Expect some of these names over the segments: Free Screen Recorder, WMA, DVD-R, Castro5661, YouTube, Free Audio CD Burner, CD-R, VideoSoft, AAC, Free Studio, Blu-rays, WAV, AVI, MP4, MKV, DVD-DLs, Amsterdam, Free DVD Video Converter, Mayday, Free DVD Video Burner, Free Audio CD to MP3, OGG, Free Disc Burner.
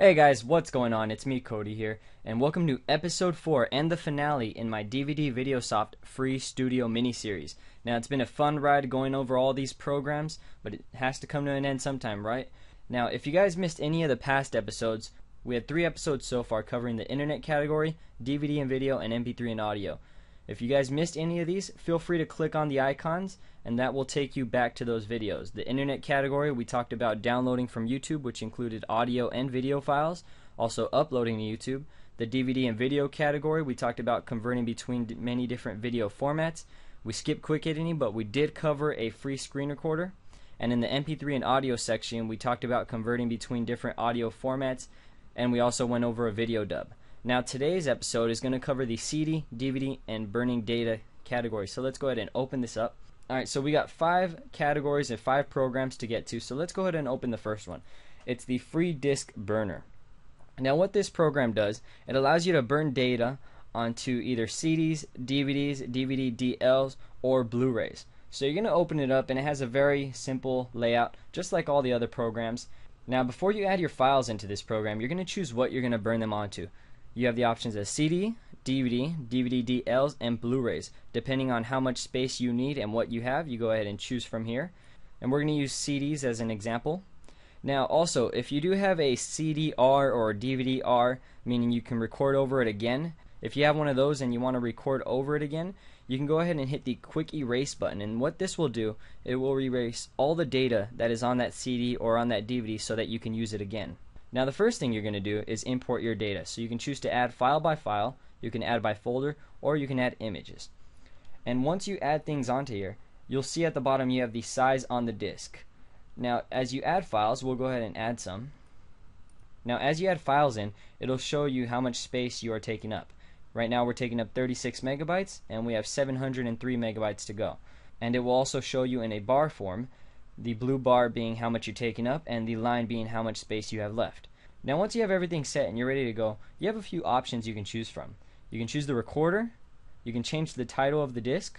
Hey guys, what's going on? It's me, Cody here, and welcome to episode 4 and the finale in my DVD VideoSoft Free Studio miniseries. Now, it's been a fun ride going over all these programs, but it has to come to an end sometime, right? Now, if you guys missed any of the past episodes, we had 3 episodes so far covering the internet category, DVD and video, and MP3 and audio. If you guys missed any of these, feel free to click on the icons, and that will take you back to those videos. The internet category, we talked about downloading from YouTube, which included audio and video files, also uploading to YouTube. The DVD and video category, we talked about converting between many different video formats. We skipped quick editing, but we did cover a free screen recorder. And in the MP3 and audio section, we talked about converting between different audio formats, and we also went over a video dub. Now, today's episode is going to cover the CD, DVD, and burning data category. So let's go ahead and open this up. Alright, so we got 5 categories and 5 programs to get to, so let's go ahead and open the first one. It's the Free Disc Burner. Now what this program does, it allows you to burn data onto either CDs, DVDs, DVD-DLs, or Blu-rays. So you're going to open it up and it has a very simple layout, just like all the other programs. Now before you add your files into this program, you're going to choose what you're going to burn them onto. You have the options as CD, DVD, DVD-DLs, and Blu-rays. Depending on how much space you need and what you have, you go ahead and choose from here. And we're going to use CDs as an example. Now also, if you do have a CD-R or a DVD-R, meaning you can record over it again, if you have one of those and you want to record over it again, you can go ahead and hit the quick erase button. And what this will do, it will erase all the data that is on that CD or on that DVD so that you can use it again. Now the first thing you're going to do is import your data. So you can choose to add file by file, you can add by folder, or you can add images. And once you add things onto here, you'll see at the bottom you have the size on the disk. Now as you add files, we'll go ahead and add some. Now as you add files in, it'll show you how much space you are taking up. Right now we're taking up 36 megabytes and we have 703 megabytes to go. And it will also show you in a bar form, the blue bar being how much you're taking up and the line being how much space you have left. Now once you have everything set and you're ready to go, you have a few options you can choose from. You can choose the recorder, you can change the title of the disc,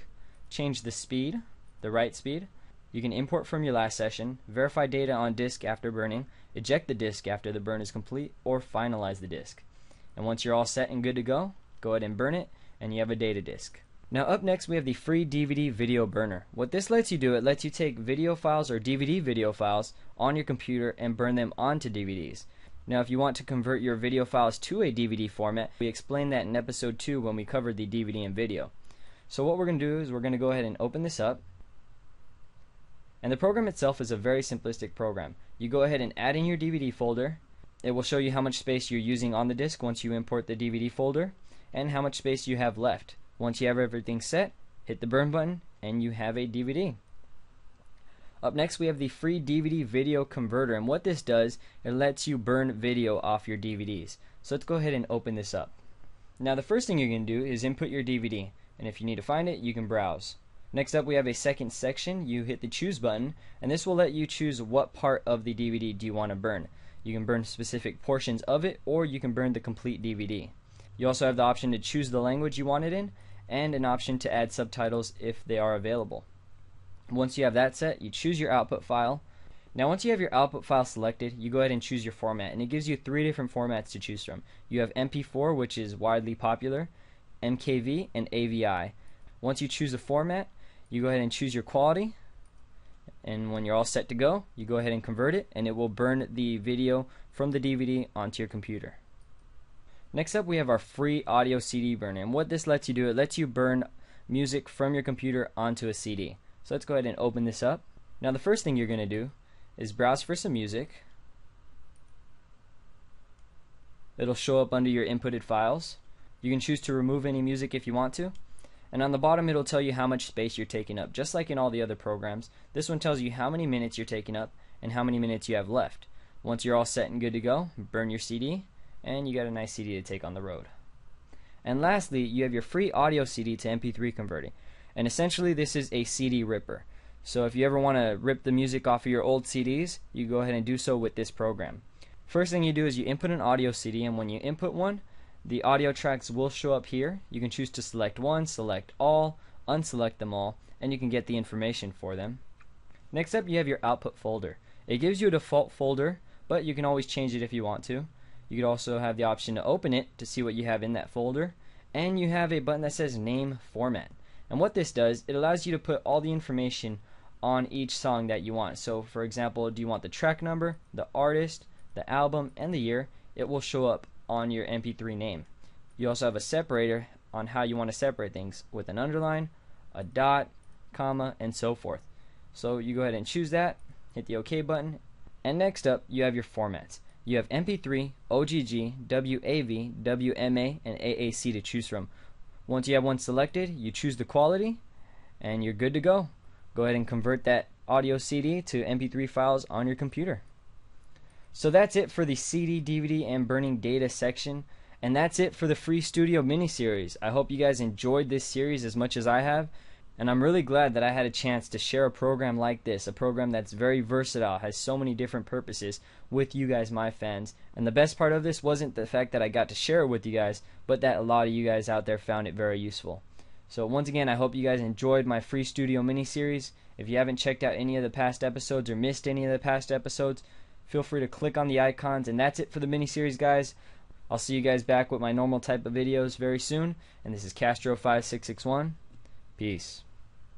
change the speed, the write speed, you can import from your last session, verify data on disk after burning, eject the disk after the burn is complete, or finalize the disk. And once you're all set and good to go, go ahead and burn it and you have a data disk. Now up next we have the Free DVD Video Burner. What this lets you do, it lets you take video files or DVD video files on your computer and burn them onto DVDs. Now if you want to convert your video files to a DVD format, we explained that in episode 2 when we covered the DVD and video. So what we're going to do is we're going to go ahead and open this up. And the program itself is a very simplistic program. You go ahead and add in your DVD folder. It will show you how much space you're using on the disc once you import the DVD folder and how much space you have left. Once you have everything set, hit the burn button and you have a DVD. Up next we have the Free DVD Video Converter, and what this does, it lets you burn video off your DVDs. So let's go ahead and open this up. Now the first thing you're going to do is input your DVD, and if you need to find it, you can browse. Next up we have a second section. You hit the choose button and this will let you choose what part of the DVD do you want to burn. You can burn specific portions of it or you can burn the complete DVD. You also have the option to choose the language you want it in and an option to add subtitles if they are available. Once you have that set, you choose your output file. Now once you have your output file selected, you go ahead and choose your format, and it gives you 3 different formats to choose from. You have MP4, which is widely popular, MKV, and AVI. Once you choose a format, you go ahead and choose your quality, and when you're all set to go, you go ahead and convert it, and it will burn the video from the DVD onto your computer. Next up we have our Free Audio CD Burner, and what this lets you do, it lets you burn music from your computer onto a CD. So let's go ahead and open this up. Now the first thing you're going to do is browse for some music. It'll show up under your inputted files. You can choose to remove any music if you want to, and on the bottom it'll tell you how much space you're taking up. Just like in all the other programs, this one tells you how many minutes you're taking up and how many minutes you have left. Once you're all set and good to go, burn your CD, and you got a nice CD to take on the road. And lastly, you have your Free Audio CD to MP3 converting, and essentially this is a CD ripper. So if you ever want to rip the music off of your old CDs, you go ahead and do so with this program. First thing you do is you input an audio CD, and when you input one, the audio tracks will show up here. You can choose to select one, select all, unselect them all, and you can get the information for them. Next up you have your output folder. It gives you a default folder, but you can always change it if you want to. You could also have the option to open it to see what you have in that folder, and you have a button that says Name Format. And what this does, it allows you to put all the information on each song that you want. So for example, do you want the track number, the artist, the album, and the year? It will show up on your MP3 name. You also have a separator on how you want to separate things with an underline, a dot, comma, and so forth. So you go ahead and choose that, hit the OK button, and next up you have your formats. You have MP3, OGG, WAV, WMA, and AAC to choose from. Once you have one selected, you choose the quality, and you're good to go. Go ahead and convert that audio CD to MP3 files on your computer. So that's it for the CD, DVD, and burning data section, and that's it for the Free Studio mini-series. I hope you guys enjoyed this series as much as I have, and I'm really glad that I had a chance to share a program like this, a program that's very versatile, has so many different purposes with you guys, my fans. And the best part of this wasn't the fact that I got to share it with you guys, but that a lot of you guys out there found it very useful. So once again, I hope you guys enjoyed my Free Studio mini-series. If you haven't checked out any of the past episodes or missed any of the past episodes, feel free to click on the icons. And that's it for the mini-series, guys. I'll see you guys back with my normal type of videos very soon. And this is Castro5661. Peace.